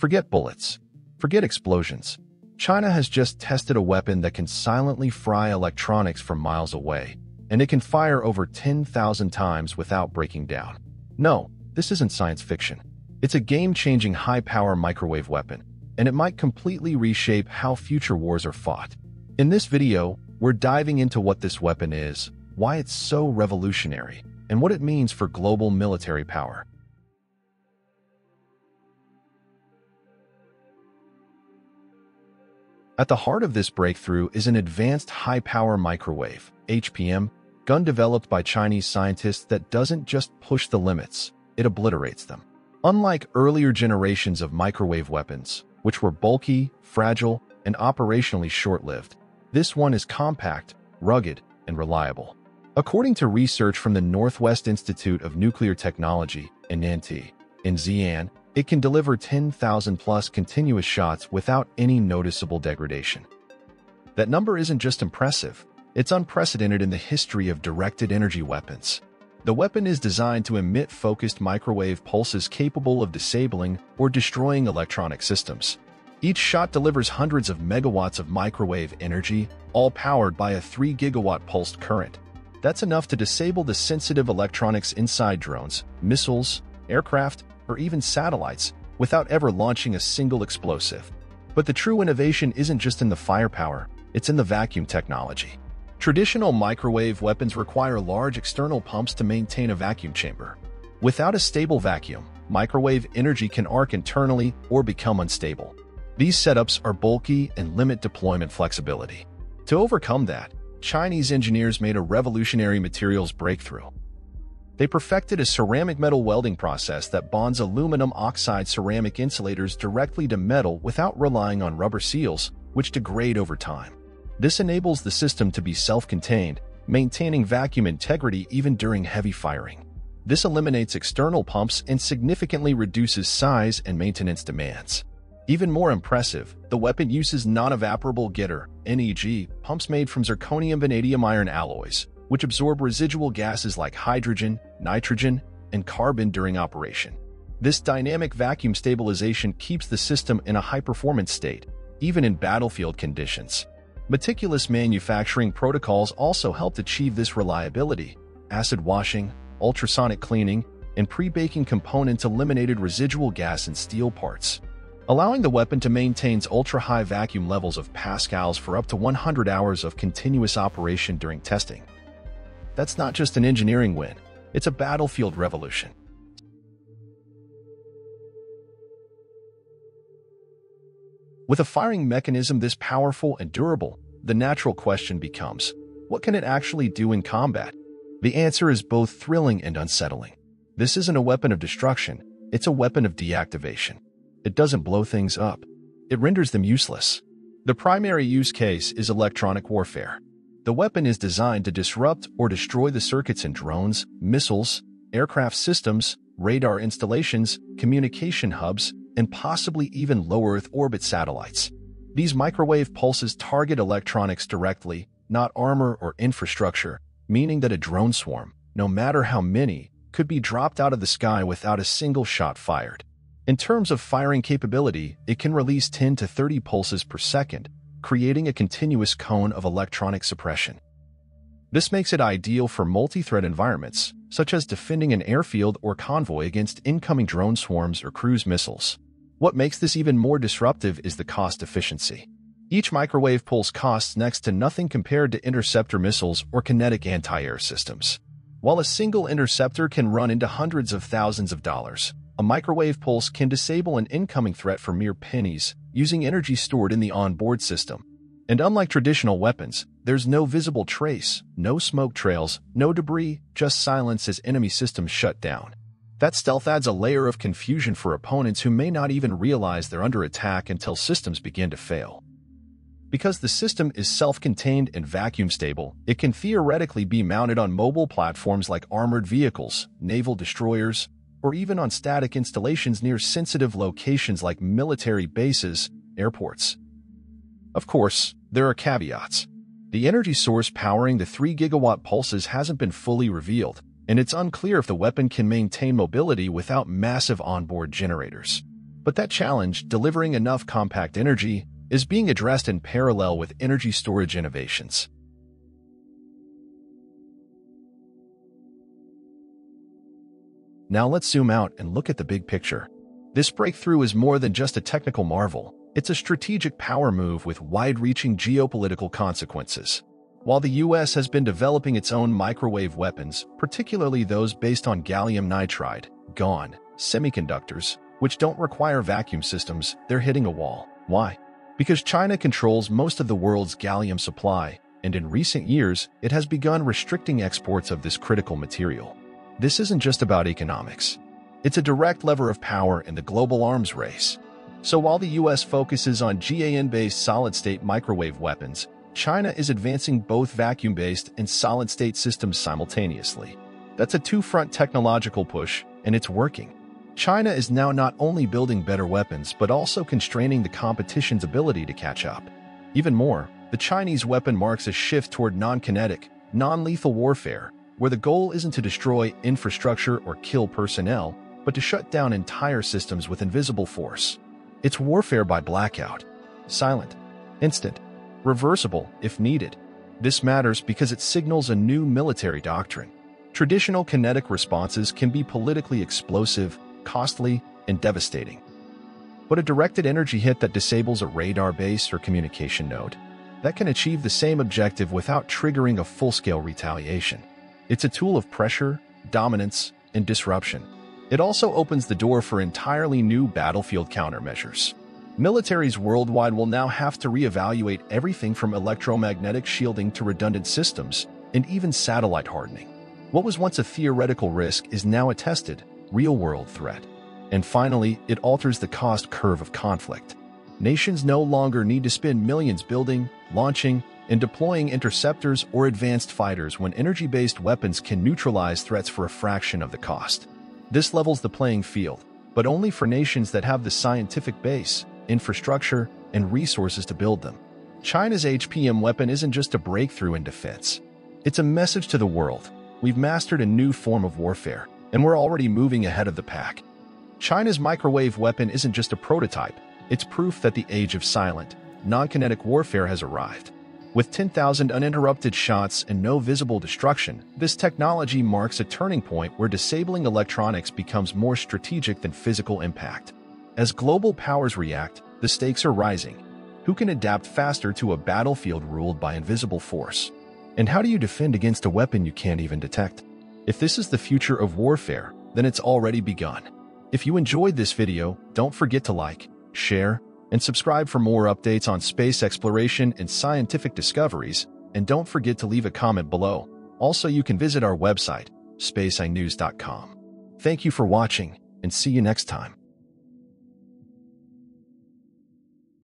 Forget bullets. Forget explosions. China has just tested a weapon that can silently fry electronics from miles away, and it can fire over 10,000 times without breaking down. No, this isn't science fiction. It's a game-changing high-power microwave weapon, and it might completely reshape how future wars are fought. In this video, we're diving into what this weapon is, why it's so revolutionary, and what it means for global military power. At the heart of this breakthrough is an advanced high-power microwave, HPM, gun developed by Chinese scientists that doesn't just push the limits, it obliterates them. Unlike earlier generations of microwave weapons, which were bulky, fragile, and operationally short-lived, this one is compact, rugged, and reliable. According to research from the Northwest Institute of Nuclear Technology, NEG, in Xi'an, it can deliver 10,000-plus continuous shots without any noticeable degradation. That number isn't just impressive, it's unprecedented in the history of directed energy weapons. The weapon is designed to emit focused microwave pulses capable of disabling or destroying electronic systems. Each shot delivers hundreds of megawatts of microwave energy, all powered by a 3-gigawatt pulsed current. That's enough to disable the sensitive electronics inside drones, missiles, aircraft, or even satellites without ever launching a single explosive. But the true innovation isn't just in the firepower, it's in the vacuum technology. Traditional microwave weapons require large external pumps to maintain a vacuum chamber. Without a stable vacuum, microwave energy can arc internally or become unstable. These setups are bulky and limit deployment flexibility. To overcome that, Chinese engineers made a revolutionary materials breakthrough. They perfected a ceramic metal welding process that bonds aluminum oxide ceramic insulators directly to metal without relying on rubber seals, which degrade over time. This enables the system to be self-contained, maintaining vacuum integrity even during heavy firing. This eliminates external pumps and significantly reduces size and maintenance demands. Even more impressive, the weapon uses non-evaporable getter (NEG) pumps made from zirconium vanadium iron alloys, which absorb residual gases like hydrogen, nitrogen, and carbon during operation. This dynamic vacuum stabilization keeps the system in a high-performance state, even in battlefield conditions. Meticulous manufacturing protocols also helped achieve this reliability. Acid washing, ultrasonic cleaning, and pre-baking components eliminated residual gas in steel parts, allowing the weapon to maintain ultra-high vacuum levels of pascals for up to 100 hours of continuous operation during testing. That's not just an engineering win, it's a battlefield revolution. With a firing mechanism this powerful and durable, the natural question becomes, what can it actually do in combat? The answer is both thrilling and unsettling. This isn't a weapon of destruction, it's a weapon of deactivation. It doesn't blow things up, it renders them useless. The primary use case is electronic warfare. The weapon is designed to disrupt or destroy the circuits in drones, missiles, aircraft systems, radar installations, communication hubs, and possibly even low-Earth orbit satellites. These microwave pulses target electronics directly, not armor or infrastructure, meaning that a drone swarm, no matter how many, could be dropped out of the sky without a single shot fired. In terms of firing capability, it can release 10 to 30 pulses per second, creating a continuous cone of electronic suppression. This makes it ideal for multi-threat environments, such as defending an airfield or convoy against incoming drone swarms or cruise missiles. What makes this even more disruptive is the cost efficiency. Each microwave pulse costs next to nothing compared to interceptor missiles or kinetic anti-air systems. While a single interceptor can run into hundreds of thousands of dollars, a microwave pulse can disable an incoming threat for mere pennies, using energy stored in the onboard system. And unlike traditional weapons, there's no visible trace, no smoke trails, no debris, just silence as enemy systems shut down. That stealth adds a layer of confusion for opponents who may not even realize they're under attack until systems begin to fail. Because the system is self-contained and vacuum-stable, it can theoretically be mounted on mobile platforms like armored vehicles, naval destroyers, or even on static installations near sensitive locations like military bases, airports. Of course, there are caveats. The energy source powering the 3-gigawatt pulses hasn't been fully revealed, and it's unclear if the weapon can maintain mobility without massive onboard generators. But that challenge, delivering enough compact energy, is being addressed in parallel with energy storage innovations. Now let's zoom out and look at the big picture. This breakthrough is more than just a technical marvel. It's a strategic power move with wide-reaching geopolitical consequences. While the U.S. has been developing its own microwave weapons, particularly those based on gallium nitride, GaN, semiconductors, which don't require vacuum systems, they're hitting a wall. Why? Because China controls most of the world's gallium supply, and in recent years, it has begun restricting exports of this critical material. This isn't just about economics. It's a direct lever of power in the global arms race. So while the U.S. focuses on GaN-based solid-state microwave weapons, China is advancing both vacuum-based and solid-state systems simultaneously. That's a two-front technological push, and it's working. China is now not only building better weapons but also constraining the competition's ability to catch up. Even more, the Chinese weapon marks a shift toward non-kinetic, non-lethal warfare, where the goal isn't to destroy infrastructure or kill personnel, but to shut down entire systems with invisible force. It's warfare by blackout. Silent. Instant. Reversible, if needed. This matters because it signals a new military doctrine. Traditional kinetic responses can be politically explosive, costly, and devastating. But a directed energy hit that disables a radar base or communication node, that can achieve the same objective without triggering a full-scale retaliation. It's a tool of pressure, dominance, and disruption. It also opens the door for entirely new battlefield countermeasures. Militaries worldwide will now have to reevaluate everything from electromagnetic shielding to redundant systems, and even satellite hardening. What was once a theoretical risk is now a tested, real-world threat. And finally, it alters the cost curve of conflict. Nations no longer need to spend millions building, launching, and deploying interceptors or advanced fighters when energy-based weapons can neutralize threats for a fraction of the cost. This levels the playing field, but only for nations that have the scientific base, infrastructure, and resources to build them. China's HPM weapon isn't just a breakthrough in defense. It's a message to the world. We've mastered a new form of warfare, and we're already moving ahead of the pack. China's microwave weapon isn't just a prototype, it's proof that the age of silent, non-kinetic warfare has arrived. With 10,000 uninterrupted shots and no visible destruction, this technology marks a turning point where disabling electronics becomes more strategic than physical impact. As global powers react, the stakes are rising. Who can adapt faster to a battlefield ruled by invisible force? And how do you defend against a weapon you can't even detect? If this is the future of warfare, then it's already begun. If you enjoyed this video, don't forget to like, share, and subscribe for more updates on space exploration and scientific discoveries, and don't forget to leave a comment below. Also, you can visit our website, spaceinews.com. Thank you for watching, and see you next time.